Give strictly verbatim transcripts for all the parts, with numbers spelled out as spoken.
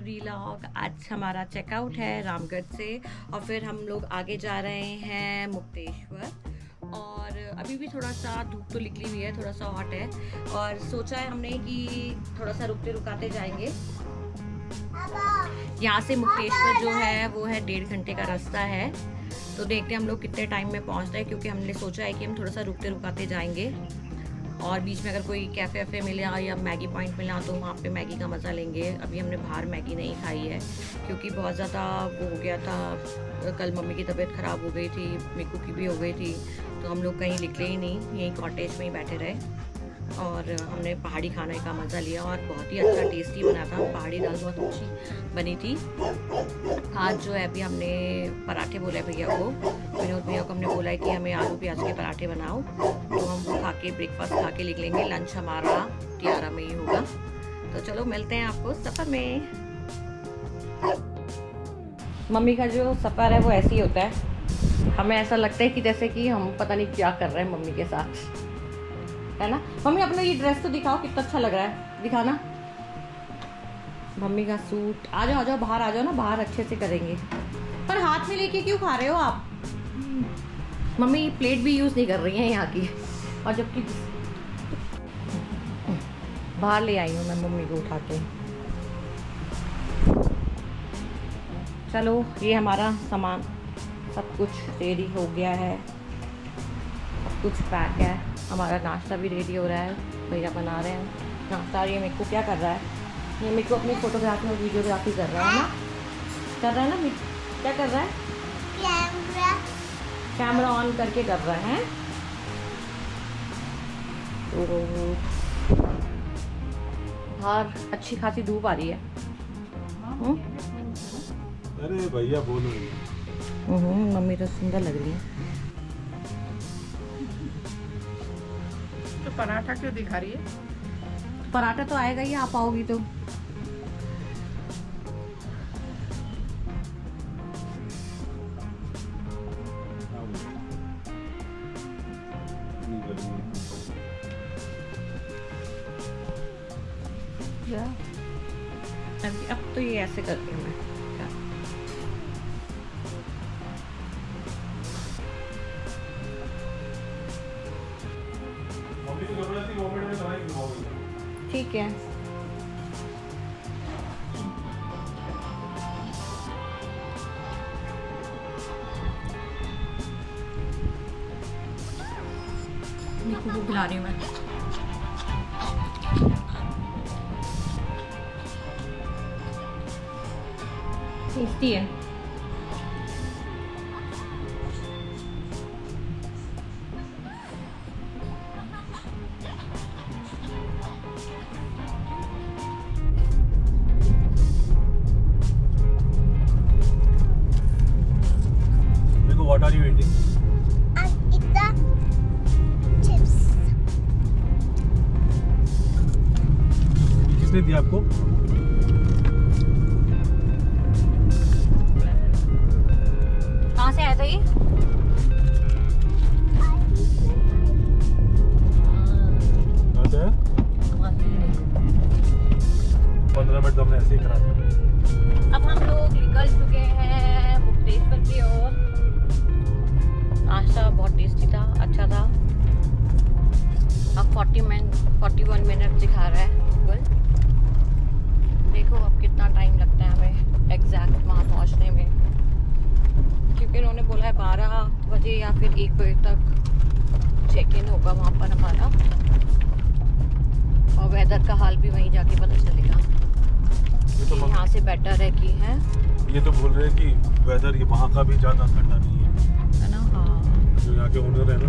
Vlog आज हमारा checkout है रामगढ़ से और फिर हम लोग आगे जा रहे हैं मुक्तेश्वर। और अभी भी थोड़ा सा धूप तो निकली हुई है, थोड़ा सा हॉट है और सोचा है हमने कि थोड़ा सा रुकते रुकाते जाएंगे। यहाँ से मुक्तेश्वर जो है वो है डेढ़ घंटे का रास्ता है, तो देखते हैं हम लोग कितने टाइम में पहुँचते हैं, क्योंकि हमने सोचा है कि हम थोड़ा सा रुकते रुकाते जाएंगे और बीच में अगर कोई कैफ़े वैफे मिले या मैगी पॉइंट मिला तो वहाँ पे मैगी का मज़ा लेंगे। अभी हमने बाहर मैगी नहीं खाई है क्योंकि बहुत ज़्यादा वो हो गया था, कल मम्मी की तबीयत ख़राब हो गई थी, मिक्कू की भी हो गई थी, तो हम लोग कहीं निकले ही नहीं, यहीं कॉटेज में ही बैठे रहे और हमने पहाड़ी खाने का मज़ा लिया और बहुत ही अच्छा टेस्टी बना था। पहाड़ी दाल बहुत अच्छी बनी थी। आज जो है अभी हमने पराठे बोले भैया को, विनोद भैया को हमने बोला है कि हमें आलू प्याज के पराठे बनाओ, तो हम वो खा के ब्रेकफास्ट खा के निकलेंगे। लंच हमारा टियारा में ही होगा। तो चलो मिलते हैं आपको सफ़र में। मम्मी का जो सफ़र है वो ऐसे ही होता है, हमें ऐसा लगता है कि जैसे कि हम पता नहीं क्या कर रहे हैं मम्मी के साथ, है ना। मम्मी अपना ये ड्रेस तो दिखाओ, कितना अच्छा लग रहा है, दिखाना मम्मी का सूट। आ जाओ आ जाओ, बाहर आ जाओ ना, बाहर अच्छे से करेंगे। पर हाथ में लेके क्यों खा रहे हो आप? मम्मी प्लेट भी यूज़ नहीं कर रही हैं यहाँ की, और जबकि बाहर ले आई हूँ मैं मम्मी को उठा के। चलो ये हमारा सामान सब कुछ रेडी हो गया है, सब कुछ पैक है। हमारा नाश्ता भी रेडी हो रहा है, भैया बना रहे हैं नाश्ता। ये मेरे को क्या कर रहा है, ये मेरे को अपनी फोटोग्राफी और वीडियोग्राफी कर रहा है ना, कर रहा है ना, क्या कर रहा है? कैमरा कैमरा ऑन करके कर रहा है। तो बाहर अच्छी खासी धूप आ रही है। अरे भैया बोल रही है, मम्मी तो सुंदर लग रही है। तो पराठा क्यों दिखा रही है? पराठा तो आएगा ही, आप आओगी तो। अभी अब तो ये ऐसे करती हूँ मैं। ठीक है, निकू को बुला रही हूँ मैं। टेस्टी है। देखो what are you eating? I eat the chips. किसने दिया आपको? अब हम लोग निकल चुके हैं मुक्तेश्वर की ओर। नाश्ता बहुत टेस्टी था, अच्छा था। अब forty minute forty one minute दिखा रहा है गूगल। देखो अब कितना टाइम लगता है हमें एग्जैक्ट वहाँ पहुँचने में, क्योंकि उन्होंने बोला है बारह बजे या फिर एक बजे तक चेक इन होगा वहाँ पर हमारा, और वेदर का हाल भी वहीं जाके पता चलेगा। तो यहाँ से बेटर है कि है, ये तो बोल रहे हैं कि वेदर ये वहाँ का भी ज़्यादा ठंडा नहीं है, है ना। हाँ, जो यहाँ के ओनर है ना,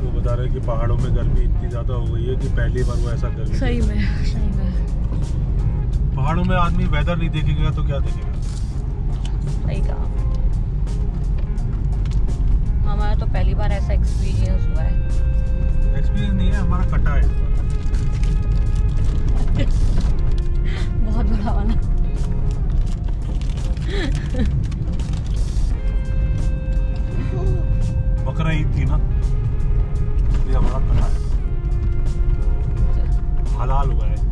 वो बता रहे हैं कि पहाड़ों में गर्मी इतनी ज़्यादा हो गई है कि पहली बार वो ऐसा गर्मी। सही में सही में पहाड़ों में आदमी वेदर नहीं देखेगा तो क्या देखेगा। सही कहा, हमारा तो पहली बार ऐसा एक्सपीरियंस हुआ है। एक्सपीरियंस नहीं है हमारा, कटा है बहुत बड़ा वाला। बकरा ईद थी ना, ये हमारा कटा है, हलाल हुआ है।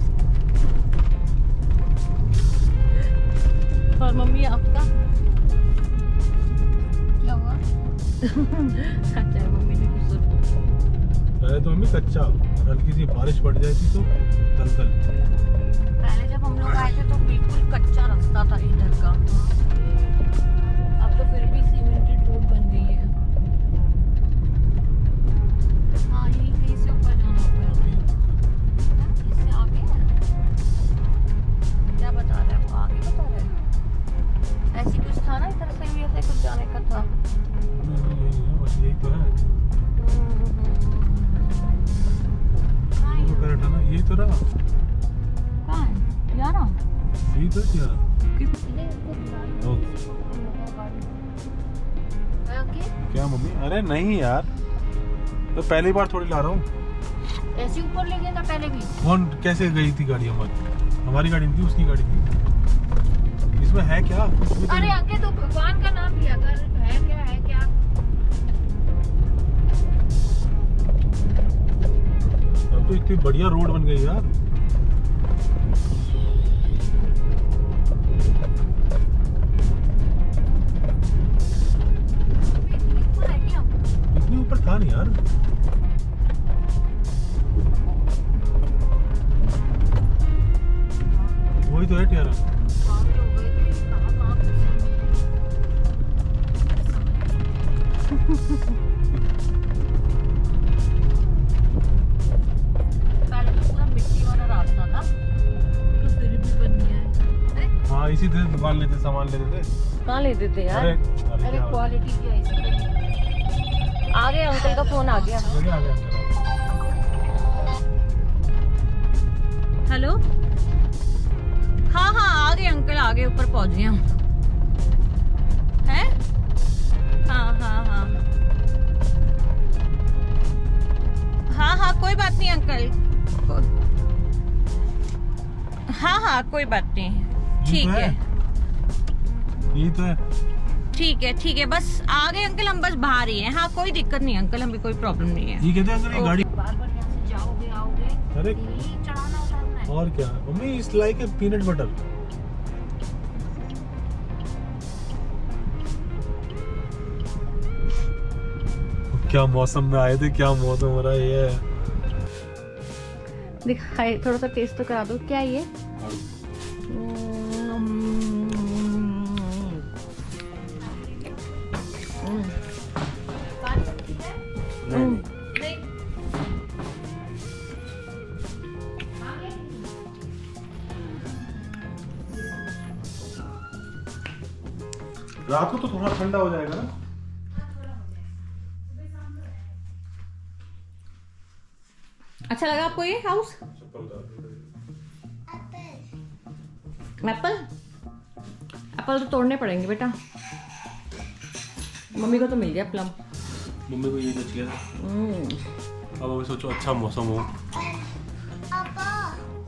और मम्मी आपका क्या हुआ? कच्चा है मम्मी ने कुछ पहले तो मम्मी कच्चा, और हल्की सी बारिश पड़ जाती तो दलदल। पहले जब हम लोग आए थे तो बिल्कुल कच्चा रास्ता था इधर का, अब तो फिर भी सीमेंटेड रोड बन गई है। हाँ यही कहीं से ऊपर जाना होगा, इससे आगे है। क्या बता रहे हो, आगे बता रहे हो? ऐसी कुछ था ना इधर से भी, ऐसे कुछ जाने का था। बस यही तो है, यही तो रहा। कहाँ है यार? यही तो क्या क्या मम्मी? अरे नहीं यार, तो पहली बार थोड़ी ला रहा हूँ। ऐसे ऊपर ले गया था पहले भी। कौन कैसे गई थी गाड़ी? हमारी हमारी गाड़ी थी, उसकी गाड़ी थी। इसमें है क्या? अरे आगे तो भगवान का नाम लिया कर। है क्या है क्या? अब तो इतनी बढ़िया रोड बन गई यार। था नहीं यार, वही तो है टियारा। पहले तो पूरा मिट्टी वाला रास्ता था, तो फिर भी बन गया है। हाँ इसी तरह दुकान लेते, सामान लेते थे। कहाँ लेते थे यार? अरे क्वालिटी क्या है इसकी। आ गया अंकल का फोन, आ गया। हेलो, हाँ हाँ आ गए अंकल, आ गए, ऊपर पहुंच गए हम। हैं? हाँ हाँ हाँ हाँ हाँ कोई बात नहीं अंकल, हाँ हाँ कोई बात नहीं, ठीक है ये तो है, ठीक है ठीक है, बस आ गए अंकल, हम बस बाहर ही हैं। हाँ कोई दिक्कत नहीं अंकल, हमें कोई प्रॉब्लम नहीं है। ये कहते हैं अंकल ये गाड़ी बार-बार यहाँ से जाओगे आओगे। अरे चढ़ाना उतारना है और क्या मम्मी, इस लाइक ए पीनट बटर। क्या मौसम में आए थे, क्या मौसम हो रहा है। ये दिखाए, थोड़ा सा टेस्ट तो करा दो। क्या ये रात को तो थोड़ा ठंडा हो जाएगा ना? अच्छा लगा आपको ये हाउस? एप्पल एप्पल तो तोड़ने पड़ेंगे बेटा। मम्मी को तो मिल गया प्लम, मम्मी को ये बच गया। अब अभी सोचो अच्छा मौसम हो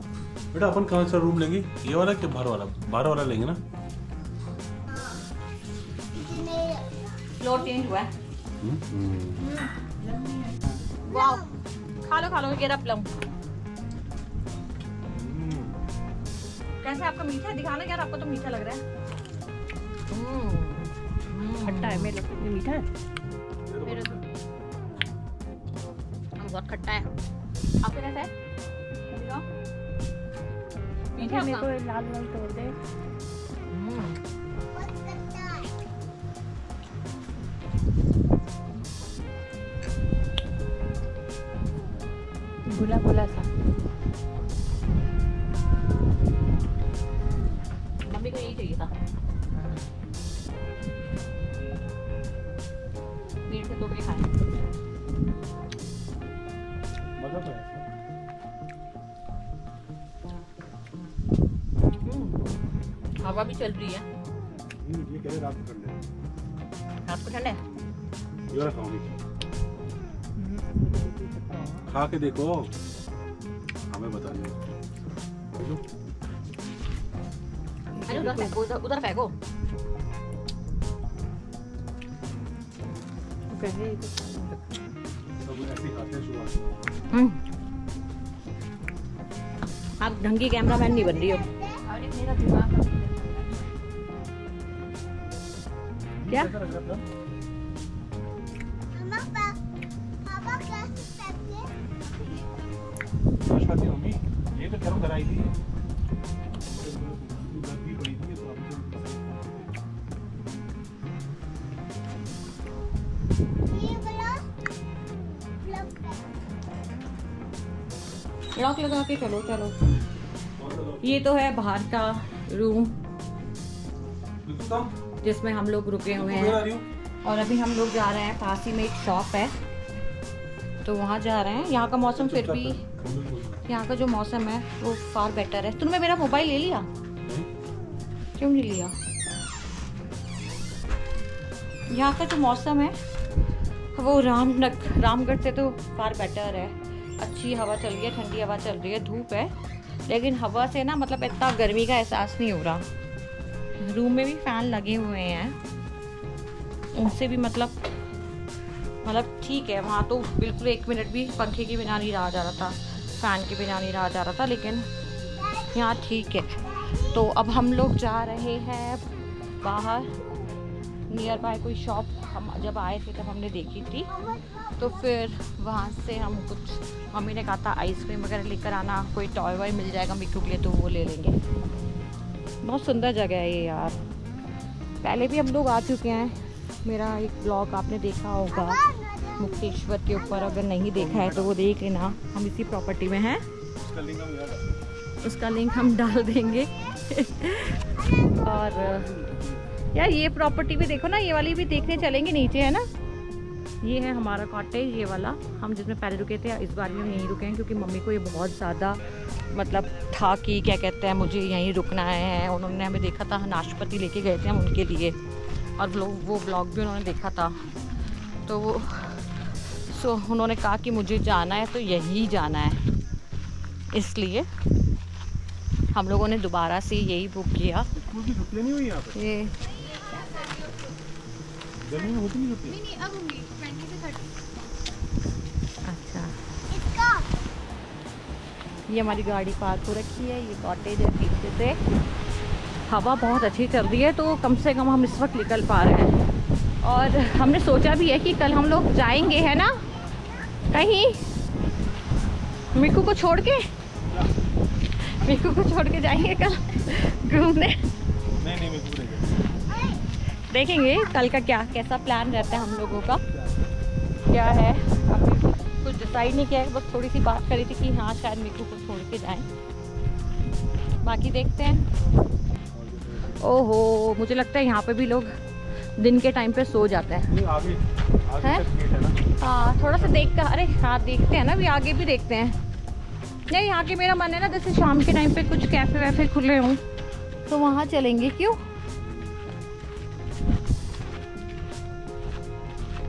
बेटा, अपन कौन सा रूम लेंगे, ये वाला कि बाहर वाला? बाहर वाला लेंगे ना। चेंज हुआ है। वाओ, खा लो खा लो ये प्लम। कैसे आपका मीठा है? दिखाना यार, आपको तो मीठा लग रहा है। खट्टा है, मेरे को मीठा है, मेरे को बहुत खट्टा है। आपके कैसा है? मीठा मेरे को लाल लाल तोड़ दे। गुला गुला सा। मम्मी को यही चाहिए था। पेट से तो के खाए। मजा तो है। हवा भी चल रही है। ये कह रहे रात को ठंड है। रात को ठंड है? ये रखा हूँ, खा के देखो, हमें बता दो। अरे उधर फेंको, उधर फेंको। कैसे सब ऐसे खाते हैं शुरुआत? आप ढंग की कैमरामैन नहीं बन रही हो। अरे मेरा दिमाग क्या ये तो गर्म कराई थी, लॉक लगा के चलो चलो। ये तो है बाहर का रूम जिसमें हम लोग रुके हुए हैं, और अभी हम लोग जा रहे हैं, पास ही में एक शॉप है तो वहाँ जा रहे हैं। यहाँ का मौसम फिर भी, यहाँ का जो मौसम है वो फार बेटर है। तुमने मेरा मोबाइल ले लिया, क्यों नहीं लिया? यहाँ का जो मौसम है वो रामनक रामगढ़ से तो फार बेटर है। अच्छी हवा चल रही है, ठंडी हवा चल रही है, धूप है लेकिन हवा से ना मतलब इतना गर्मी का एहसास नहीं हो रहा। रूम में भी फैन लगे हुए हैं, उनसे भी मतलब मतलब ठीक है। वहाँ तो बिल्कुल एक मिनट भी पंखे के बिना नहीं रहा जा रहा था, फैन के बिना नहीं रहा जा रहा था, लेकिन यहाँ ठीक है। तो अब हम लोग जा रहे हैं बाहर, नियर बाय कोई शॉप हम जब आए थे तब हमने देखी थी, तो फिर वहाँ से हम कुछ, मम्मी ने कहा था आइसक्रीम वगैरह लेकर आना, कोई टॉय वॉय मिल जाएगा मिक्कू के लिए तो वो ले लेंगे। बहुत सुंदर जगह है ये यार, पहले भी हम लोग आ चुके हैं। मेरा एक ब्लॉग आपने देखा होगा मुक्तेश्वर के ऊपर, अगर नहीं देखा है तो वो देख लेना। हम इसी प्रॉपर्टी में हैं, उसका लिंक हम डाल देंगे। और यार ये प्रॉपर्टी भी देखो ना, ये वाली भी देखने चलेंगे नीचे, है ना। ये है हमारा कॉटेज, ये वाला हम जिसमें पहले रुके थे, इस बार भी हम यहीं रुके हैं क्योंकि मम्मी को ये बहुत ज़्यादा मतलब था कि क्या कहते हैं मुझे यहीं रुकना है। उन्होंने हमें देखा था, नाशपाती लेके गए थे हम उनके लिए, और ब्लॉग वो ब्लॉग भी उन्होंने देखा था तो वो सो उन्होंने कहा कि मुझे जाना है तो यहीं जाना है, इसलिए हम लोगों ने दोबारा से यही बुक किया। ये नहीं होती नहीं होती। नहीं नहीं अब होंगी बीस से तीस। अच्छा इसका ये हमारी गाड़ी पार्क हो रखी है, ये कॉटेज है पीछे से। हवा बहुत अच्छी चल रही है तो कम से कम हम इस वक्त निकल पा रहे हैं, और हमने सोचा भी है कि कल हम लोग जाएंगे है ना कहीं, मिक्कू को छोड़ के मिक्कू को छोड़ के जाएंगे कल घूमने। नहीं नहीं मिक्कू देखेंगे कल का क्या कैसा प्लान रहता है हम लोगों का, क्या है अभी कुछ डिसाइड नहीं किया है। बस थोड़ी सी बात करी थी कि हाँ शायद मिक्कू को छोड़ के जाएं, बाकी देखते हैं। ओहो मुझे लगता है यहाँ पे भी लोग दिन के टाइम पे सो जाते हैं, है हाँ थोड़ा सा देख कर। अरे हाँ देखते हैं ना, अभी आगे भी देखते हैं। नहीं यहाँ के मेरा मन है ना जैसे शाम के टाइम पर कुछ कैफ़े वैफे खुले हों तो वहाँ चलेंगे, क्यों?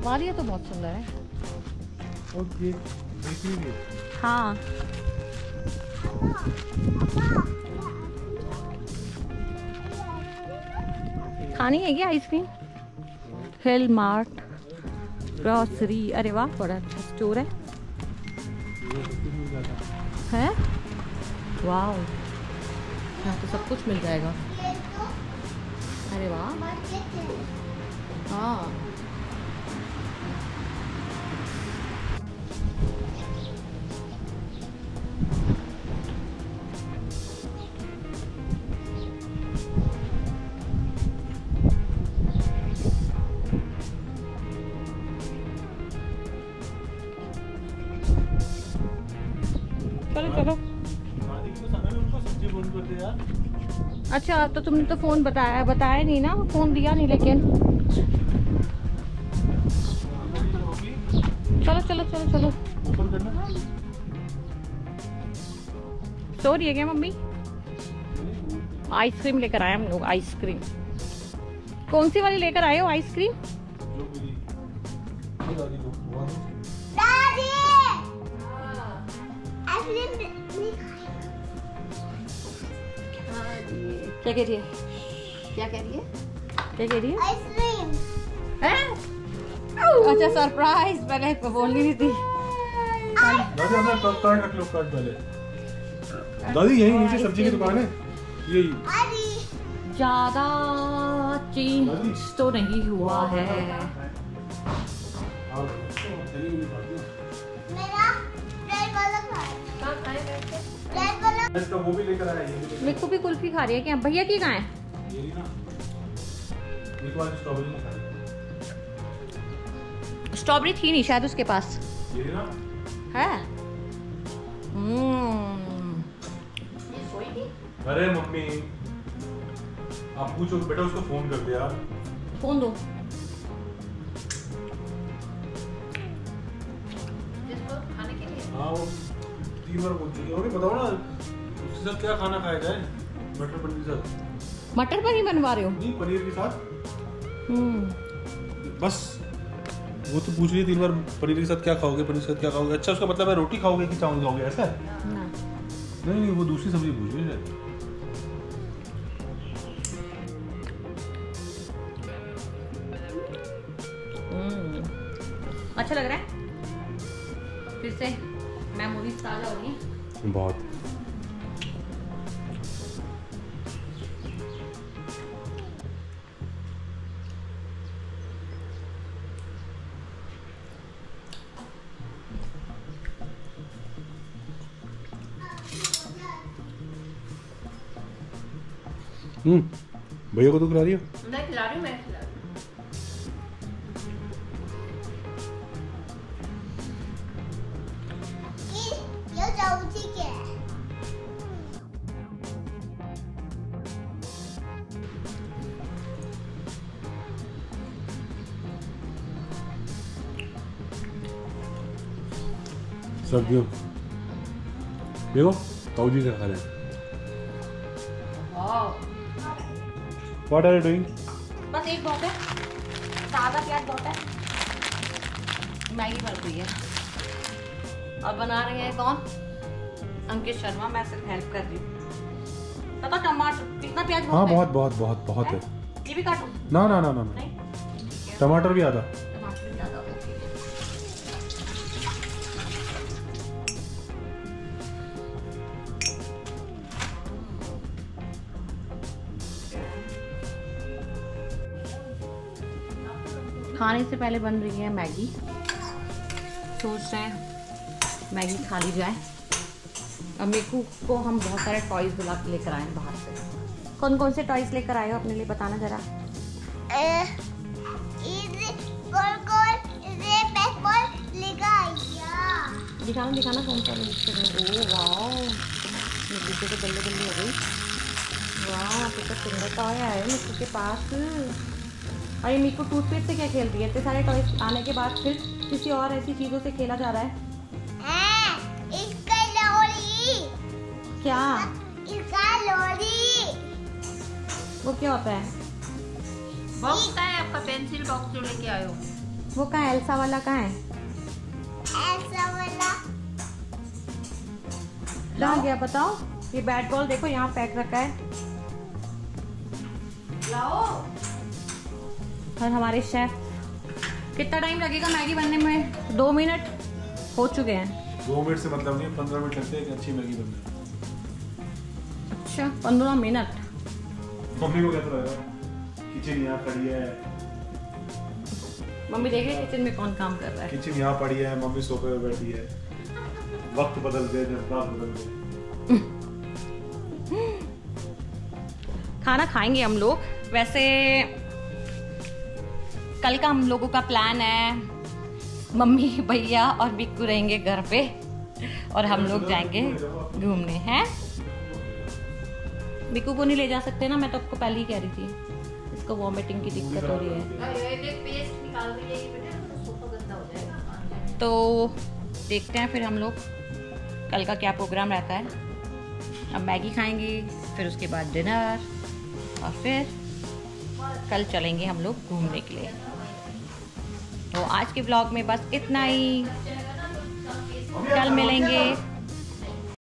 वारिया तो बहुत सुंदर है और ये देखिए भी। हाँ खानी है क्या आइसक्रीम? हिल मार्ट ग्रॉसरी, अरे वाह बड़ा अच्छा स्टोर है, है? वाह यहाँ तो सब कुछ मिल जाएगा, अरे वाह हाँ। अच्छा तो तुमने तो फोन बताया बताया नहीं ना, फोन दिया नहीं लेकिन। चलो चलो चलो चलो सो रही है क्या मम्मी? आइसक्रीम लेकर आए हम लोग, आइसक्रीम कौन सी वाली लेकर आए हो आइसक्रीम? क्या कह रही है क्या कह रही है क्या कह रही है आइसक्रीम है? अच्छा सरप्राइज, मैंने बोलनी नहीं थी। दादी अपना कार्ड रख लो, कार्ड पहले दादी। यही नीचे सब्जी की दुकान है, यही ज्यादा चेंज तो नहीं हुआ है। मेरे को भी कुल्फी खा रही है क्या भैया की कहाँ है? स्ट्रॉबेरी थी नहीं शायद उसके पास है। अरे मम्मी आप पूछो बेटा उसको फोन कर दे यार। फोन दो जिसको खाने के लिए। हाँ वो तीन बार पूछ चुकी है। और बताओ ना उसके साथ क्या खाना खाया जाए? मटर पनीर के साथ। मटर पनीर बनवा रहे हो? नहीं पनीर के साथ। हम्म बस वो तो पूछ रही है तीन बार पनीर के साथ क्या खाओगे, पनीर के साथ क्या खाओगे। अच्छा उसका मतलब है रोटी खाओगे कि चावल खाओगे ऐसा? नहीं नहीं वो दूसरी सब्जी पूछ रही है। अच्छा लग रहा है फिर से मैं मूवीज ताजा होगी बहुत। हम्म भैया को तो खिला रही हो? मैं खिला रही हूँ मैं खिला रही हूँ। सब्जियों देखो ताऊजी का खा रहे हैं। What are you doing? बस एक बहुत है, सादा प्याज बहुत है, मैगी बन रही है। अब बना रहे हैं कौन? अंकित शर्मा, मैं सिर्फ हेल्प कर रही हूँ। पता टमाटर कितना प्याज? हाँ बहुत बहुत बहुत बहुत है। ये भी काटूँ? ना ना ना ना नहीं टमाटर भी आधा। टमाटर भी आधा खाने से पहले बन रही है मैगी। सोच रहे हैं मैगी खा ली जाए। अब मेकू को हम बहुत सारे टॉयज बुला के लेकर आए हैं बाहर से। कौन कौन से टॉयज लेकर आए हो अपने लिए बताना जरा। दिखाना दिखाना कौन सा बल्ले बल्ले हो गई। वाह कितना सुंदर टॉय है मेकू के पास। और ये मीकू टूथपेस्ट से क्या खेल रही है? इतने सारे टॉयज आने के बाद फिर किसी और ऐसी चीज़ों से खेला जा रहा है। इसका लोरी। क्या इसका लोरी? वो क्या होता है? बॉक्स कहाँ है आपका पेंसिल बॉक्स जो लेके आए हो? वो कहाँ है? एल्सा वाला कहाँ है? एल्सा वाला कहाँ गया बताओ? ये बैट बॉल देखो यहाँ पैक रखा है। लाओ। और हमारे शेफ कितना टाइम लगेगा मैगी बनने में? दो मिनट हो चुके हैं। दो मिनट से मतलब नहीं पंद्रह मिनट लगते हैं कि अच्छी मैगी बनने। अच्छा पंद्रह मिनट मम्मी को कहता है किचन यहाँ पड़ी है। मम्मी देख रही है किचन में कौन काम कर रहा है। किचन यहाँ पड़ी है मम्मी सोफे पे बैठी है। वक्त बदल दे जज्बात बदल दे। खाना खाएंगे हम लोग। वैसे कल का हम लोगों का प्लान है मम्मी भैया और बिक्कू रहेंगे घर पे और हम लोग जाएंगे घूमने हैं। बिक्कू को नहीं ले जा सकते ना, मैं तो आपको पहले ही कह रही थी। इसको वॉमिटिंग की दिक्कत हो रही है तो देखते हैं फिर हम लोग कल का क्या प्रोग्राम रहता है। अब मैगी खाएंगे फिर उसके बाद डिनर और फिर कल चलेंगे हम लोग घूमने के लिए। तो आज के ब्लॉग में बस इतना ही। कल मिलेंगे।